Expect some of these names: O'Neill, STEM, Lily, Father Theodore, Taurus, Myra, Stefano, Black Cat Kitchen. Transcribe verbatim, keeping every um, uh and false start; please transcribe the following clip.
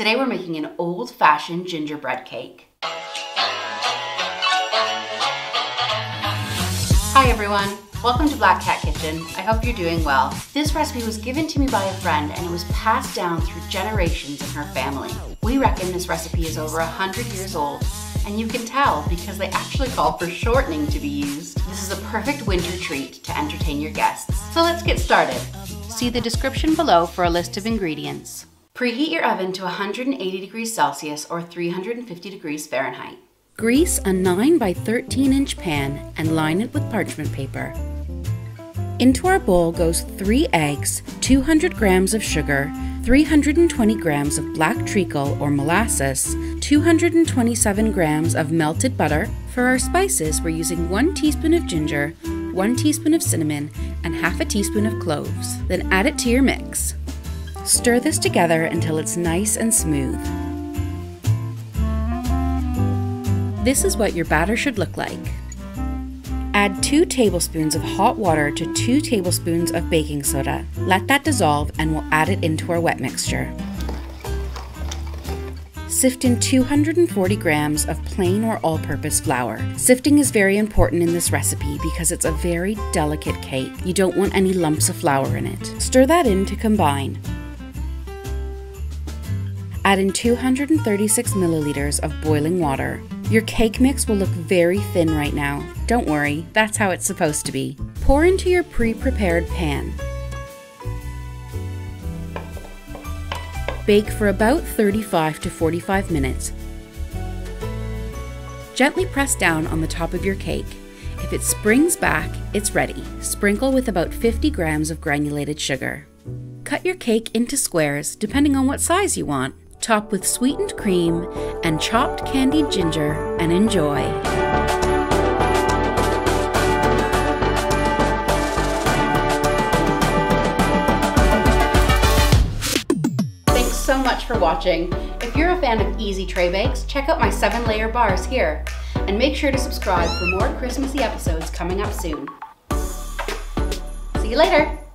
Today we're making an old-fashioned gingerbread cake. Hi everyone, welcome to Black Cat Kitchen. I hope you're doing well. This recipe was given to me by a friend and it was passed down through generations in her family. We reckon this recipe is over one hundred years old, and you can tell because they actually call for shortening to be used. This is a perfect winter treat to entertain your guests. So let's get started. See the description below for a list of ingredients. Preheat your oven to one hundred eighty degrees Celsius or three hundred fifty degrees Fahrenheit. Grease a nine by thirteen inch pan and line it with parchment paper. Into our bowl goes three eggs, two hundred grams of sugar, three hundred twenty grams of black treacle or molasses, two hundred twenty-seven grams of melted butter. For our spices, we're using one teaspoon of ginger, one teaspoon of cinnamon, and half a teaspoon of cloves. Then add it to your mix. Stir this together until it's nice and smooth. This is what your batter should look like. Add two tablespoons of hot water to two tablespoons of baking soda. Let that dissolve and we'll add it into our wet mixture. Sift in two hundred forty grams of plain or all-purpose flour. Sifting is very important in this recipe because it's a very delicate cake. You don't want any lumps of flour in it. Stir that in to combine. Add in two hundred thirty-six milliliters of boiling water. Your cake mix will look very thin right now. Don't worry, that's how it's supposed to be. Pour into your pre-prepared pan. Bake for about thirty-five to forty-five minutes. Gently press down on the top of your cake. If it springs back, it's ready. Sprinkle with about fifty grams of granulated sugar. Cut your cake into squares depending on what size you want. Top with sweetened cream and chopped candied ginger and enjoy. Thanks so much for watching. If you're a fan of easy tray bakes, check out my seven layer bars here. And make sure to subscribe for more Christmassy episodes coming up soon. See you later.